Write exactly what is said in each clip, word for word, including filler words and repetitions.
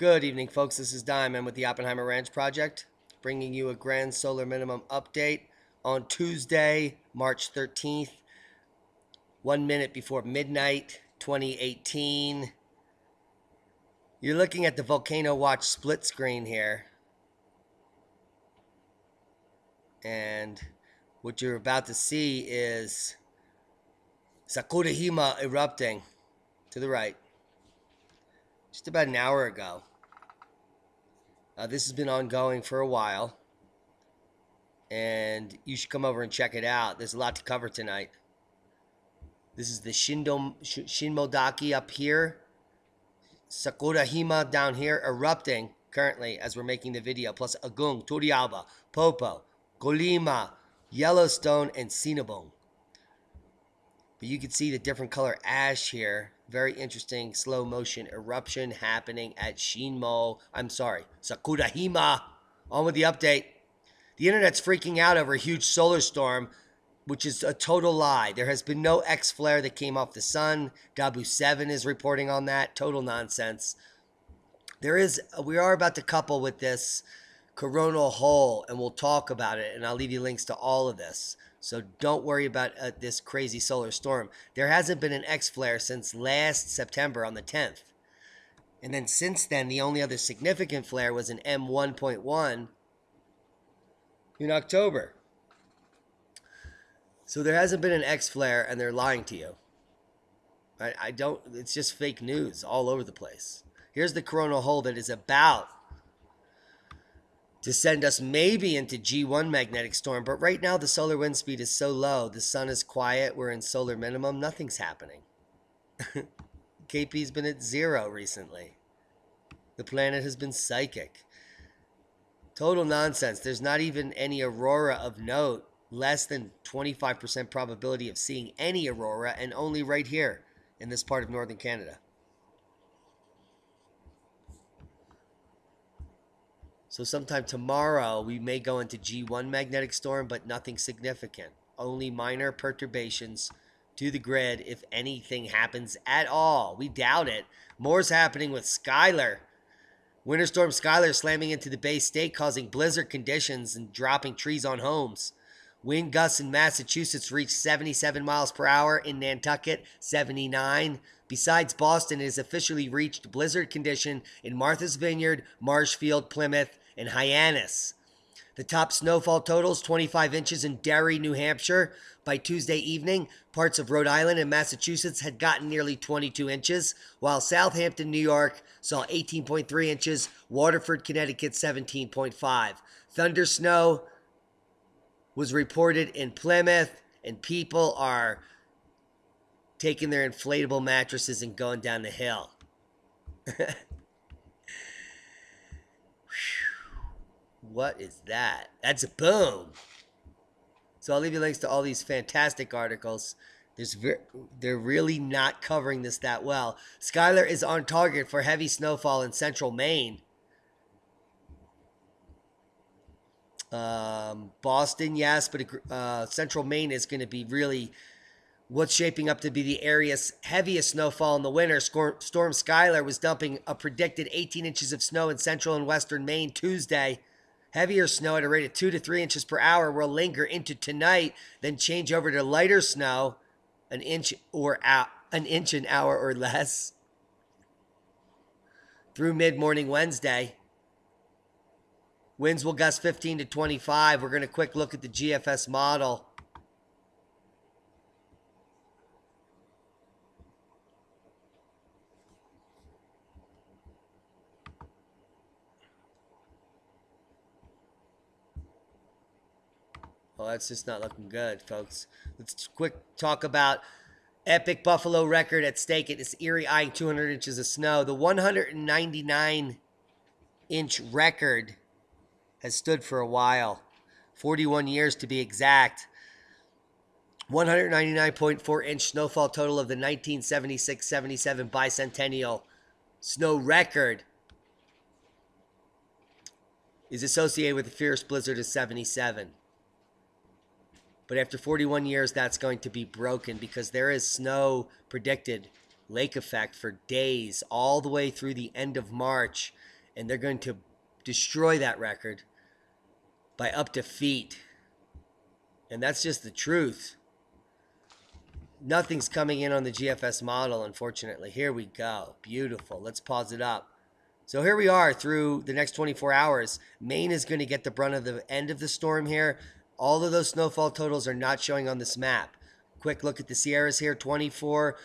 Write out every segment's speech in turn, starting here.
Good evening, folks. This is Diamond with the Oppenheimer Ranch Project, bringing you a grand solar minimum update on Tuesday, March thirteenth, one minute before midnight, twenty eighteen. You're looking at the Volcano Watch split screen here. And what you're about to see is Sakurajima erupting to the right just about an hour ago. Uh, this has been ongoing for a while, and you should come over and check it out. There's a lot to cover tonight. This is the Shindo, Shinmodaki up here, Sakurajima down here erupting currently as we're making the video, plus Agung, Toriaba, Popo, Golima, Yellowstone, and Sinabung. But you can see the different color ash here. Very interesting slow motion eruption happening at Shinmo. I'm sorry, Sakurajima. On with the update. The internet's freaking out over a huge solar storm, which is a total lie. There has been no X flare that came off the sun. W seven is reporting on that. Total nonsense. There is, we are about to couple with this coronal hole, and we'll talk about it, and I'll leave you links to all of this. So don't worry about uh, this crazy solar storm. There hasn't been an X-flare since last September on the tenth. And then since then, the only other significant flare was an M one point one in October. So there hasn't been an X-flare, and they're lying to you. I, I don't, it's just fake news all over the place. Here's the coronal hole that is about to send us maybe into G one magnetic storm, but right now the solar wind speed is so low, the sun is quiet, we're in solar minimum, nothing's happening. K P's been at zero recently. The planet has been psychic. Total nonsense. There's not even any aurora of note, less than twenty-five percent probability of seeing any aurora, and only right here in this part of northern Canada. So sometime tomorrow, we may go into G one magnetic storm, but nothing significant. Only minor perturbations to the grid if anything happens at all. We doubt it. More's happening with Skylar. Winter Storm Skylar slamming into the Bay State, causing blizzard conditions and dropping trees on homes. Wind gusts in Massachusetts reached seventy-seven miles per hour, in Nantucket, seventy-nine. Besides Boston, it has officially reached blizzard condition in Martha's Vineyard, Marshfield, Plymouth, and Hyannis. The top snowfall totals twenty-five inches in Derry, New Hampshire. By Tuesday evening, parts of Rhode Island and Massachusetts had gotten nearly twenty-two inches, while Southampton, New York saw eighteen point three inches, Waterford, Connecticut seventeen point five. Thunder snow was reported in Plymouth, and people are taking their inflatable mattresses and going down the hill. What is that? That's a boom. So I'll leave you links to all these fantastic articles. There's ver they're really not covering this that well. Skylar is on target for heavy snowfall in central Maine. Um, Boston, yes, but uh, central Maine is going to be really what's shaping up to be the area's heaviest snowfall in the winter. Storm Skylar was dumping a predicted eighteen inches of snow in central and western Maine Tuesday. Heavier snow at a rate of two to three inches per hour will linger into tonight, then change over to lighter snow, an inch or out, an inch an hour or less, through mid-morning Wednesday. Winds will gust fifteen to twenty-five. We're going to quick look at the G F S model. Well, that's just not looking good, folks. Let's quick talk about epic Buffalo record at stake. It is eerie-eyeing two hundred inches of snow. The one hundred ninety-nine inch record has stood for a while, forty-one years to be exact. one hundred ninety-nine point four inch snowfall total of the nineteen seventy-six seventy-seven bicentennial snow record is associated with the fierce blizzard of seventy-seven. But after forty-one years, that's going to be broken because there is snow predicted lake effect for days all the way through the end of March, and they're going to destroy that record by up to feet. And that's just the truth. Nothing's coming in on the G F S model, unfortunately. Here we go. Beautiful. Let's pause it up. So here we are through the next twenty-four hours. Maine is going to get the brunt of the end of the storm here. All of those snowfall totals are not showing on this map. Quick look at the Sierras here. twenty-four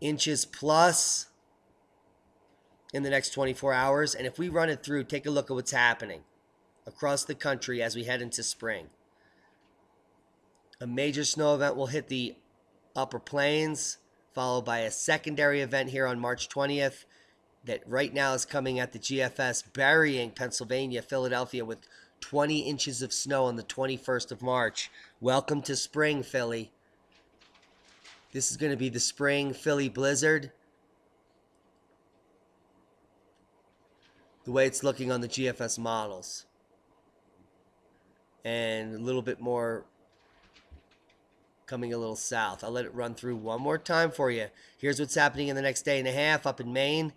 inches plus in the next twenty-four hours. And if we run it through, take a look at what's happening across the country as we head into spring. A major snow event will hit the upper plains, followed by a secondary event here on March twentieth. That right now is coming at the G F S, burying Pennsylvania, Philadelphia with twenty inches of snow on the twenty-first of March. Welcome to spring, Philly. This is going to be the spring Philly blizzard. The way it's looking on the G F S models. And a little bit more coming a little south. I'll let it run through one more time for you. Here's what's happening in the next day and a half up in Maine.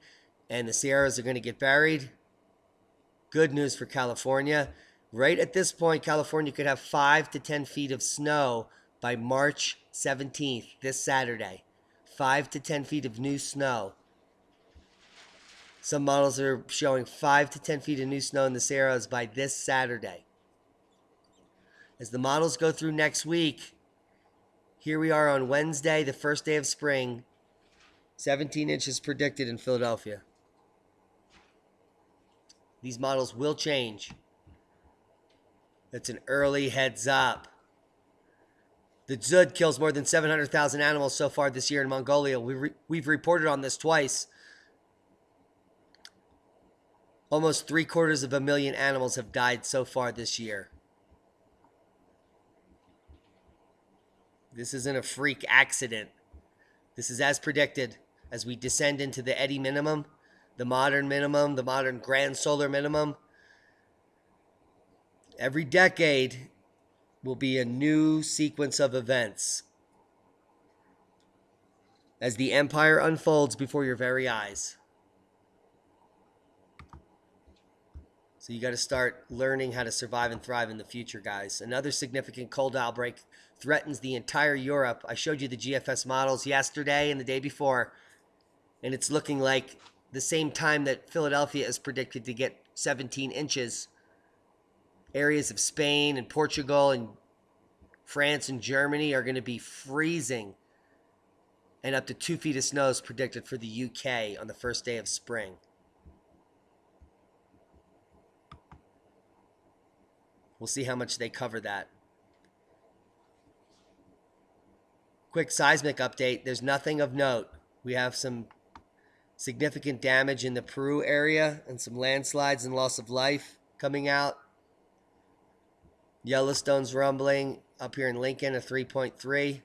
And the Sierras are going to get buried. Good news for California. Right at this point, California could have five to ten feet of snow by March seventeenth, this Saturday. five to ten feet of new snow. Some models are showing five to ten feet of new snow in the Sierras by this Saturday. As the models go through next week, here we are on Wednesday, the first day of spring. seventeen inches predicted in Philadelphia. These models will change. That's an early heads up. The Dzud kills more than seven hundred thousand animals so far this year in Mongolia. We re we've reported on this twice. Almost three quarters of a million animals have died so far this year. This isn't a freak accident. This is as predicted. As we descend into the eddy minimum, the modern minimum, the modern grand solar minimum, every decade will be a new sequence of events as the empire unfolds before your very eyes. So you got to start learning how to survive and thrive in the future, guys. Another significant cold outbreak threatens the entire Europe. I showed you the G F S models yesterday and the day before, and it's looking like the same time that Philadelphia is predicted to get seventeen inches, areas of Spain and Portugal and France and Germany are going to be freezing, and up to two feet of snow is predicted for the U K on the first day of spring. We'll see how much they cover that. Quick seismic update. There's nothing of note. We have some significant damage in the Peru area and some landslides and loss of life coming out. Yellowstone's rumbling up here in Lincoln, a three point three.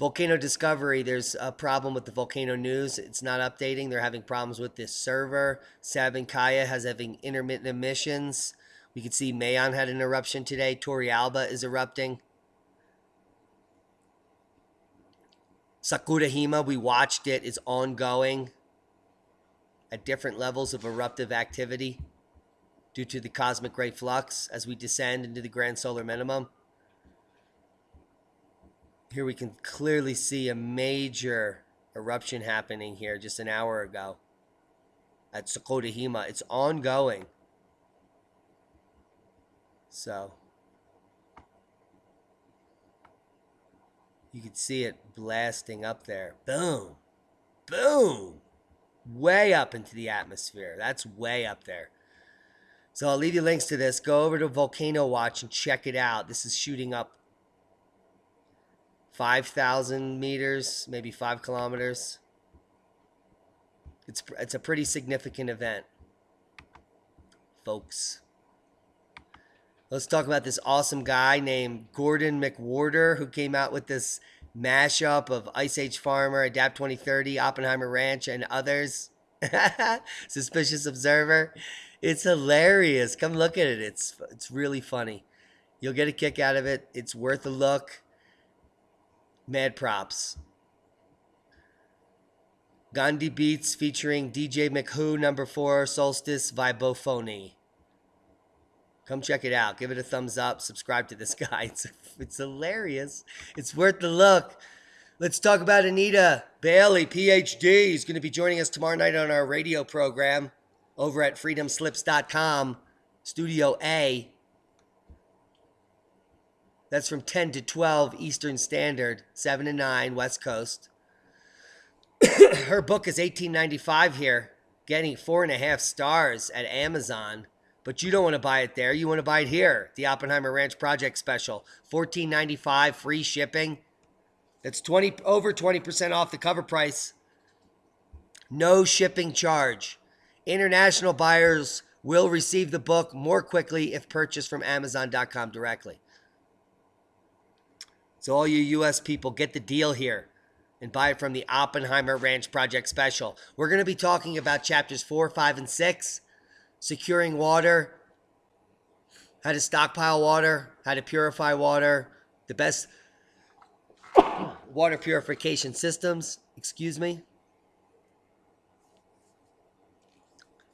Volcano Discovery, there's a problem with the Volcano News. It's not updating. They're having problems with this server. Sabancaya has having intermittent emissions. We can see Mayon had an eruption today. Toriaba is erupting. Sakurajima, we watched it, is ongoing at different levels of eruptive activity due to the cosmic ray flux as we descend into the grand solar minimum. Here we can clearly see a major eruption happening here just an hour ago at Sakurajima. It's ongoing. So you can see it blasting up there. Boom. Boom. Way up into the atmosphere. That's way up there. So I'll leave you links to this. Go over to Volcano Watch and check it out. This is shooting up five thousand meters, maybe five kilometers. It's, it's a pretty significant event, folks. Let's talk about this awesome guy named Gordon McWhorter, who came out with this mashup of Ice Age Farmer, Adapt twenty thirty, Oppenheimer Ranch, and others. Suspicious Observer. It's hilarious. Come look at it. It's, it's really funny. You'll get a kick out of it. It's worth a look. Mad props. Gandhi Beats featuring D J McHugh, number four, Solstice, Vibophony. Come check it out. Give it a thumbs up. Subscribe to this guy. It's, it's hilarious. It's worth the look. Let's talk about Anita Bailey, P H D. She's going to be joining us tomorrow night on our radio program over at freedom slips dot com, Studio A. That's from ten to twelve Eastern Standard, seven to nine West Coast. Her book is eighteen ninety-five here, getting four and a half stars at Amazon. But you don't want to buy it there. You want to buy it here. The Oppenheimer Ranch Project Special. fourteen ninety-five, free shipping. That's twenty over twenty percent off the cover price. No shipping charge. International buyers will receive the book more quickly if purchased from amazon dot com directly. So all you U S people, get the deal here and buy it from the Oppenheimer Ranch Project Special. We're going to be talking about chapters four, five, and six. Securing water, how to stockpile water, how to purify water, the best water purification systems, excuse me.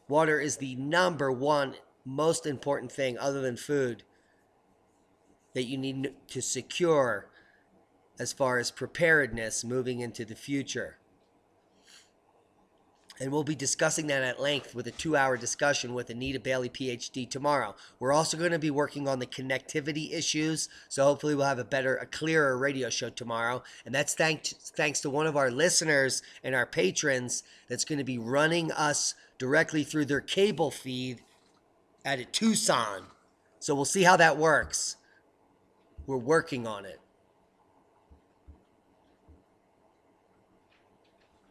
Water is the number one most important thing other than food that you need to secure as far as preparedness moving into the future. And we'll be discussing that at length with a two-hour discussion with Anita Bailey, P H D, tomorrow. We're also going to be working on the connectivity issues, so hopefully we'll have a better, a clearer radio show tomorrow. And that's thanks, thanks to one of our listeners and our patrons that's going to be running us directly through their cable feed out of Tucson. So we'll see how that works. We're working on it.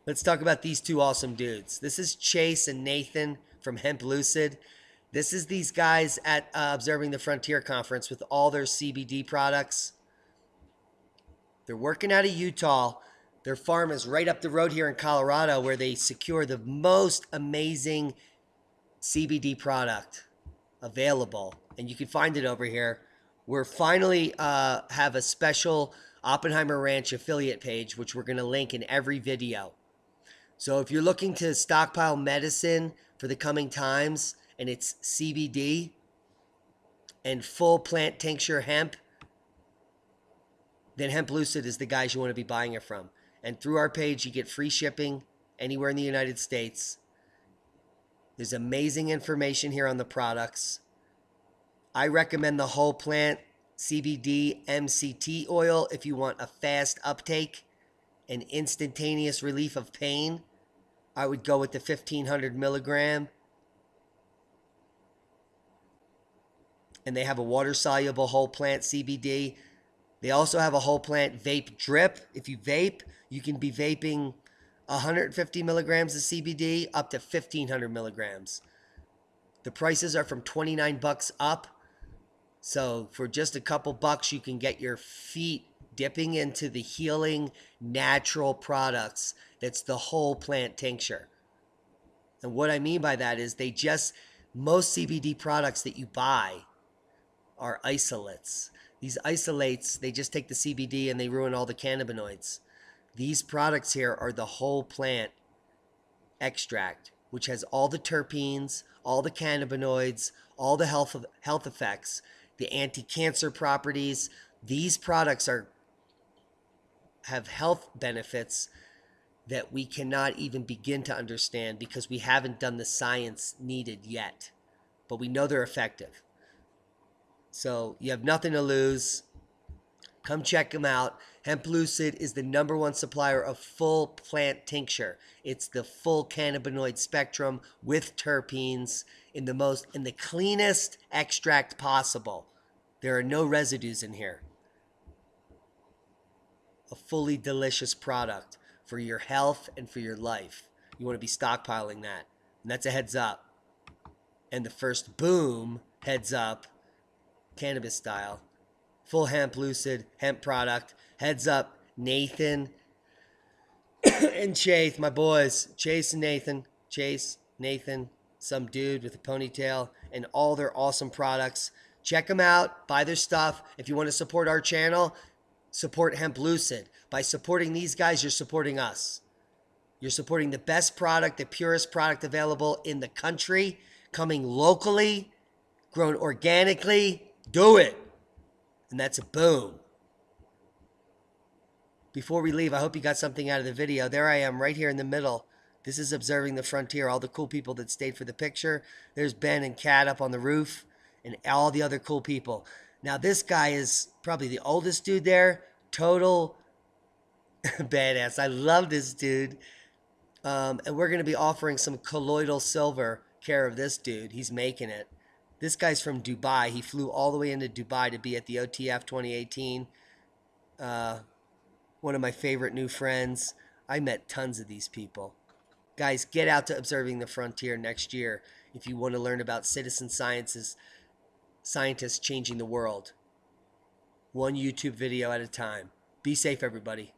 Let's talk about these two awesome dudes. This is Chase and Nathan from Hemplucid. This is these guys at uh, Observing the Frontier Conference with all their C B D products. They're working out of Utah. Their farm is right up the road here in Colorado where they secure the most amazing C B D product available. And you can find it over here. We're finally uh, have a special Oppenheimer Ranch affiliate page, which we're going to link in every video. So if you're looking to stockpile medicine for the coming times, and it's C B D and full plant tincture hemp, then Hemplucid is the guys you want to be buying it from. And through our page, you get free shipping anywhere in the United States. There's amazing information here on the products. I recommend the whole plant C B D M C T oil if you want a fast uptake and instantaneous relief of pain. I would go with the fifteen hundred milligram. And they have a water-soluble whole plant C B D. They also have a whole plant vape drip. If you vape, you can be vaping one hundred fifty milligrams of C B D up to fifteen hundred milligrams. The prices are from twenty-nine bucks up. So for just a couple bucks, you can get your feet dipping into the healing natural products. That's the whole plant tincture. And what I mean by that is they just, most C B D products that you buy are isolates. These isolates, they just take the C B D and they ruin all the cannabinoids. These products here are the whole plant extract, which has all the terpenes, all the cannabinoids, all the health, health effects, the anti-cancer properties. These products are have health benefits that we cannot even begin to understand because we haven't done the science needed yet. But we know they're effective. So you have nothing to lose. Come check them out. Hemplucid is the number one supplier of full plant tincture. It's the full cannabinoid spectrum with terpenes in the most in the cleanest extract possible. There are no residues in here. A fully delicious product for your health and for your life. You want to be stockpiling that. And that's a heads up. And the first boom, heads up, cannabis style. Full Hemplucid, hemp product. Heads up, Nathan and Chase, my boys. Chase and Nathan. Chase, Nathan, some dude with a ponytail, and all their awesome products. Check them out, buy their stuff. If you want to support our channel, support Hemplucid. By supporting these guys, you're supporting us. You're supporting the best product, the purest product available in the country, coming locally, grown organically. Do it. And that's a boom. Before we leave, I hope you got something out of the video. There I am, right here in the middle. This is observing the frontier, all the cool people that stayed for the picture. There's Ben and Kat up on the roof and all the other cool people. Now, this guy is probably the oldest dude there. Total badass. I love this dude. Um, and we're going to be offering some colloidal silver care of this dude. He's making it. This guy's from Dubai. He flew all the way into Dubai to be at the O T F twenty eighteen. Uh, one of my favorite new friends. I met tons of these people. Guys, get out to Observing the Frontier next year if you want to learn about citizen sciences, scientists changing the world. One YouTube video at a time. Be safe, everybody.